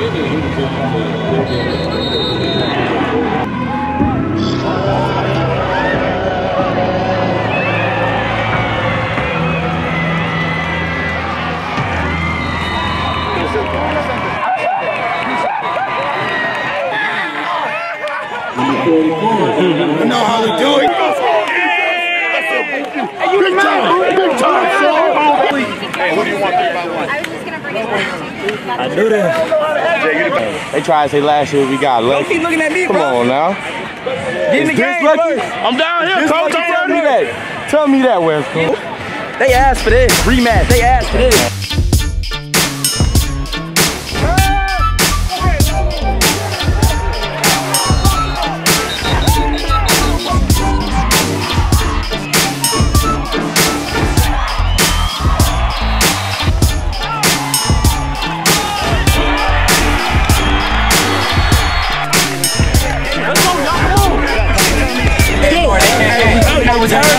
You know how we do it. Big time, hey, who do you want 3x1? I was just gonna bring it to I knew that. They tried to say last year we got lucky. Don't keep looking at me, bro. Come on now. Get in the game, lucky? I'm down here, coach. Tell me that. Tell me that, West Coast. They asked for this rematch. They asked for this. Let's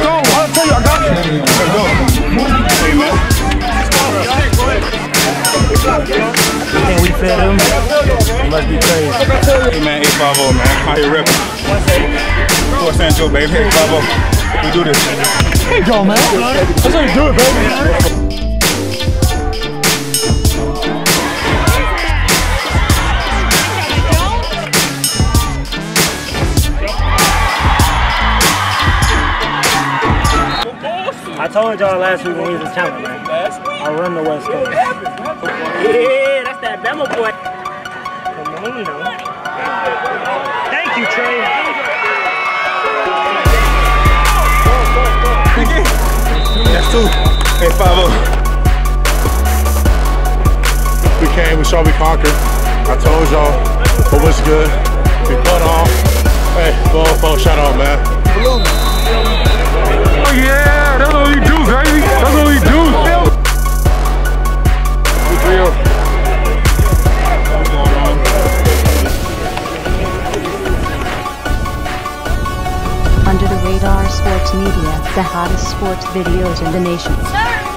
go. I'll tell you, I got you. Let's go. Can we fit him? It must be crazy. Hey man, 850 man. I'm out here ripping. For San Joe, baby. 850. We do this. Here you go, man. That's how you do it, baby. I told y'all last week when we was in town, man. I run the West Coast. Yeah, that's that Bama boy. Come on, you know. Thank you, Trey. That's two. Hey, 5-0. We came, we saw, we conquered. I told y'all, but what's good? We cut off. Hey, 4-4, shout out, man. Oh, yeah. That's what we do, baby. That's what we do. It's real. Under the Radar Sports Media. the hottest sports videos in the nation.